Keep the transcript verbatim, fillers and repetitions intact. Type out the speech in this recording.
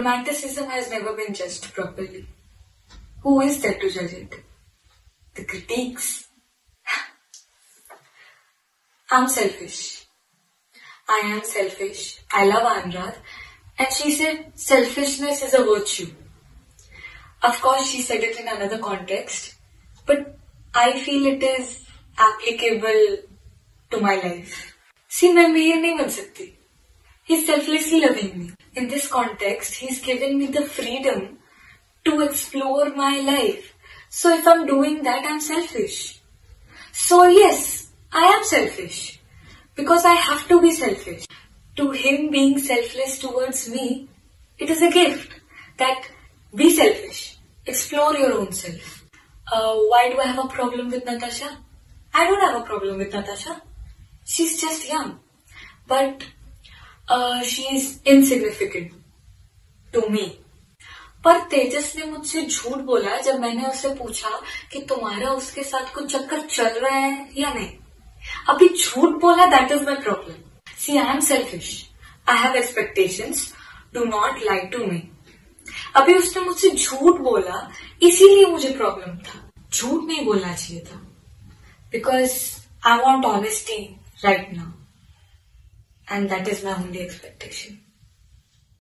Romanticism has never been judged properly. Who is there to judge it? The critics. I'm selfish. I am selfish. I love Anuradh. And she said selfishness is a virtue. Of course, she said it in another context. But I feel it is applicable to my life. See, मैं mayor नहीं बन सकती. He's selflessly loving me. In this context, he's given me the freedom to explore my life. So if I'm doing that, I'm selfish. So yes, I am selfish. Because I have to be selfish. To him being selfless towards me, it is a gift that be selfish. Explore your own self. Uh, why do I have a problem with Natasha? I don't have a problem with Natasha. She's just young. But Uh, she is insignificant to me. पर तेजस ने मुझसे झूठ बोला जब मैंने उससे पूछा कि तुम्हारा उसके साथ कुछ चक्कर चल रहा है या नहीं. अभी झूठ बोला, that is my problem. See, I am selfish. I have expectations. Do not lie to me. अभी उसने मुझसे झूठ बोला, इसीलिए मुझे प्रॉब्लम था. झूठ नहीं बोलना चाहिए था. Because I want honesty right now. And that is my only expectation.